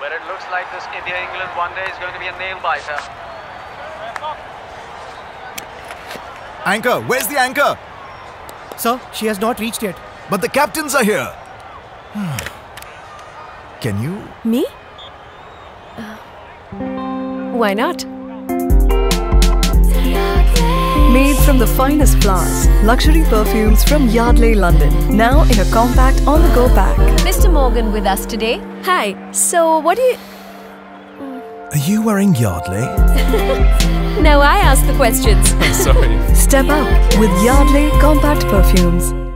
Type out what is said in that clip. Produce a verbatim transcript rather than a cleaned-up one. But it looks like this India-England one day is going to be a nail-biter. Anchor, where's the anchor? Sir, she has not reached yet. But the captains are here. Can you? Me? Uh, why not? Made from the finest flowers, luxury perfumes from Yardley London. Now in a compact on-the-go pack. Mister Morgan with us today. Hi. So what do you... Are you wearing Yardley? No, I asked the questions. Sorry. Step up with Yardley Compact Perfumes.